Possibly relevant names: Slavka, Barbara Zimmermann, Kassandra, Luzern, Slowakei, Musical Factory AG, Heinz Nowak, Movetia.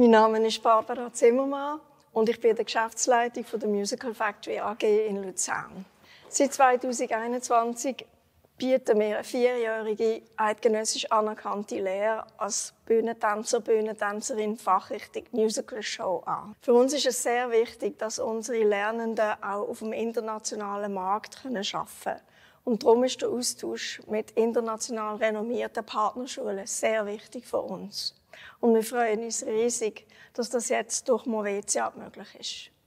Mein Name ist Barbara Zimmermann und ich bin der Geschäftsleitung der Musical Factory AG in Luzern. Seit 2021 bieten wir eine 4-jährige eidgenössisch anerkannte Lehre als Bühnentänzer, Bühnentänzerin Fachrichtung Musical Show an. Für uns ist es sehr wichtig, dass unsere Lernenden auch auf dem internationalen Markt arbeiten können. Und darum ist der Austausch mit international renommierten Partnerschulen sehr wichtig für uns. Und wir freuen uns riesig, dass das jetzt durch Movetia möglich ist.